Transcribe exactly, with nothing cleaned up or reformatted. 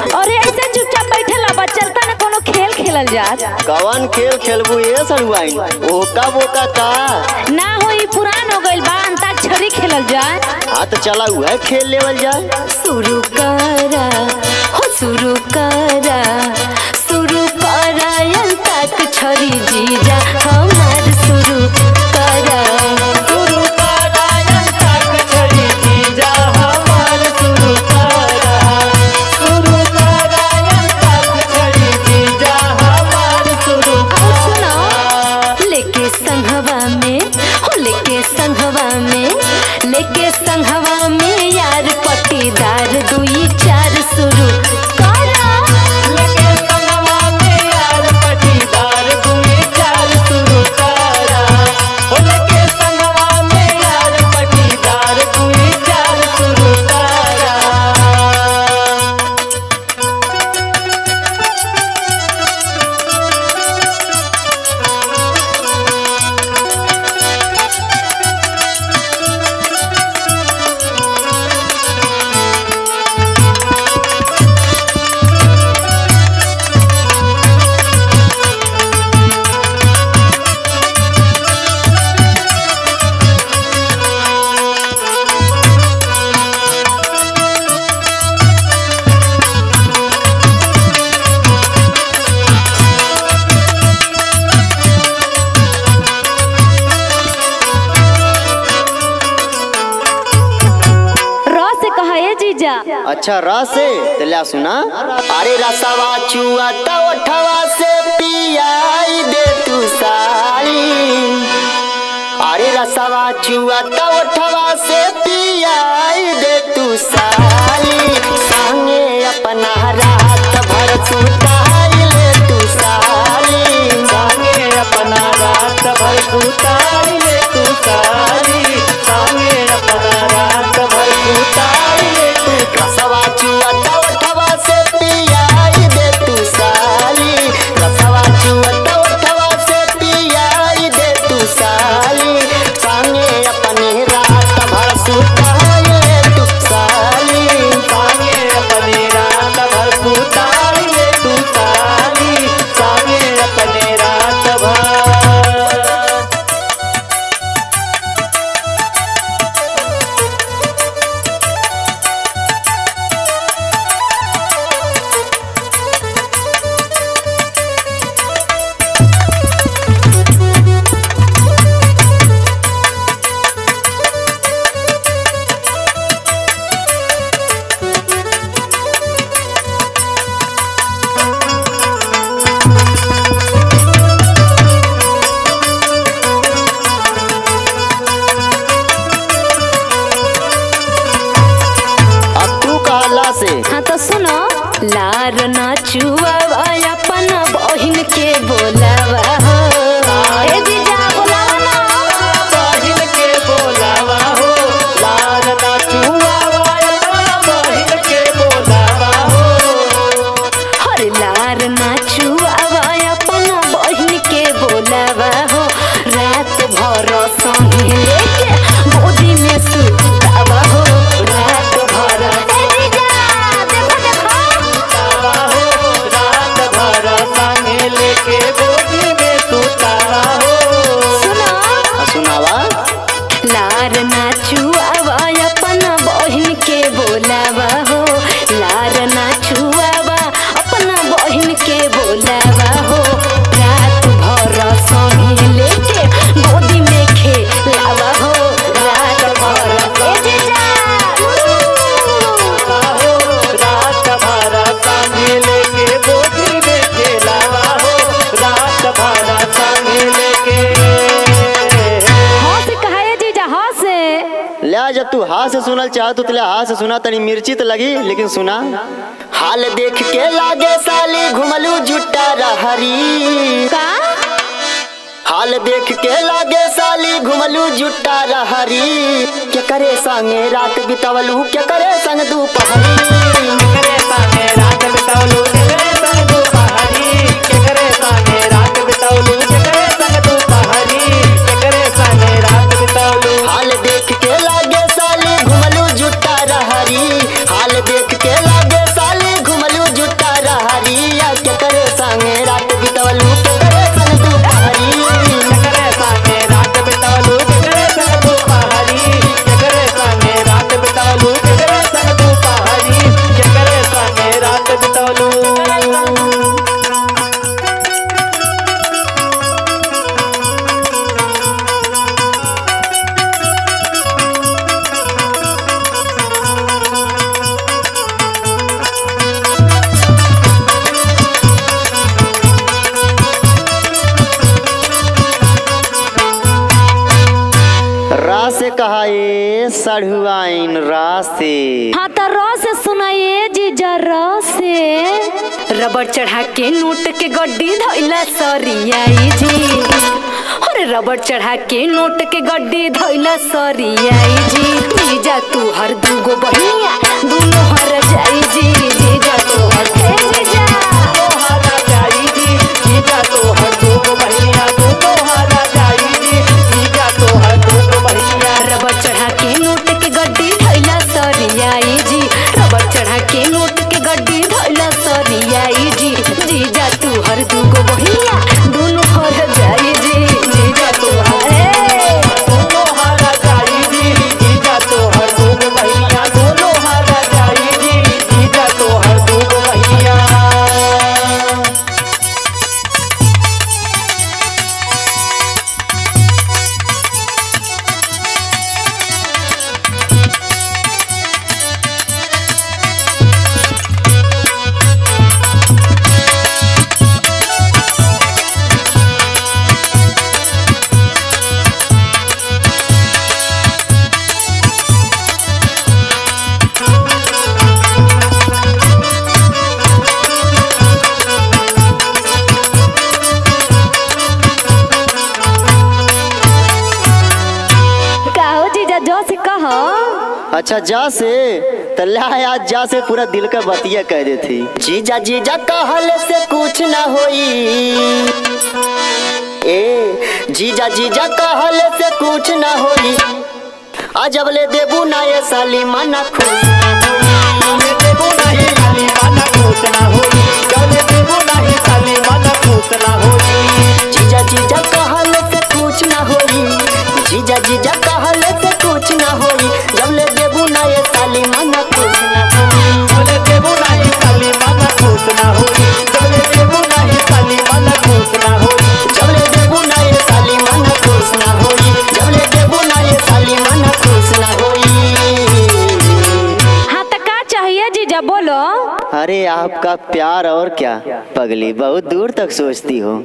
अरे ऐसे चुपचाप बैठल बा, चलता ना कोनो खेल खेलल जात। कवन खेल खेलबू ए सरुआई? ओका बोका का ना होई, पुरान हो गइल बा, अंताक्षरी खेलल जाए। हां त चला उहे खेल लेवल जाए। शुरू करा हो शुरू करा शुरू करा अंताक्षरी जीजा हमार शुरू करा अच्छा रासे तल्या सुना। अरे रसवा चुआ तो उठवा से पियाई दे तू साली। अरे रसवा चुआ तो उठवा से पियाई दे तू साली। संगे अपना रात भर सुताई ले तू साली। संगे अपना रात भर सुताई ले तू साली। संगे अपना रात भर सुताई ले तू रसवा चुआ तो उठवा से पियाई दे तू साली। रसवा चुआ तो उठवा से पियाई दे तू साली। संगे अपने रात भर सुताई ले तू साली। संगे अपने रात भर सुताई ले तू साली। संगे अपने रात भर सुनल चाह तो तुला हाथ से सुना। तनी मिर्ची तो लगी लेकिन सुना। हाल देख के लागे साली घुमलू झुट्टा रहरी। का हाल देख के लागे साली घुमलू झुट्टा रहरी। के करे संगे रात बितावलू के करे संग दोपहरी। के करे संगे रात बितावलू के करे संग दोपहरी। के करे संगे रात बितावलू के करे संग दोपहरी। के करे संगे रात बितावलू। हाल देख के लागे साली घुमलू झुट्टा रहरी। हाल देख के लागे साली घुमलू कहाए सढ़ुआइन रासे। हाँ तो रस सुनाए जीजा रसे। रबड़ चढ़ा के नोट के गड्डी धोइला सरियाई जी। अरे रबड़ चढ़ा के नोट के गड्डी धोइला सरियाई जी। जीजा तू हर दूगो बहिया दोनों हर जाई जी। जीजा तू हर जा तो हर जाई जी। जीजा तू हर दूगो बहिया दोनों हर जाई जी। जीजा तू हर दूगो बहिया। रबड़ चढ़ा के नोट के गड्डी धोइला सरियाई जी। रबड़ चढ़ा के नोट के गड्डी धोइला सरियाई जी। जीजा तू हर दूगो बहिया दोनों हर जाई जी। जीजा तू हर अच्छा जा से तल्ला जा से पूरा दिल का बतिया कह देती। जीजा जीजा कहले से कुछ ना होई। ए जीजा जीजा कहले से कुछ ना होई। अजब ले देबू ना ये साली मना खुश ना होई। ले देबू ना ये साली मना खुश ना होई। ले देबू ना ये साली मना खुश ना होई। जीजा जीजा कहले से कुछ ना होई। जीजा जीजा कहले से कुछ ना होई। जब ले देबू ना ये साली मना खुश ना होई। जब ले देबू ना ये साली मना खुश ना होई। जब ले देबू ना ये साली मना खुश ना होई। जब ले देबू ना ये साली मना खुश ना होई। जब ले देबू ना ये साली मना खुश ना होई। हाँ तो का चाहिए जीजा बोलो। अरे आपका प्यार और क्या पगली बहुत दूर तक सोचती हो।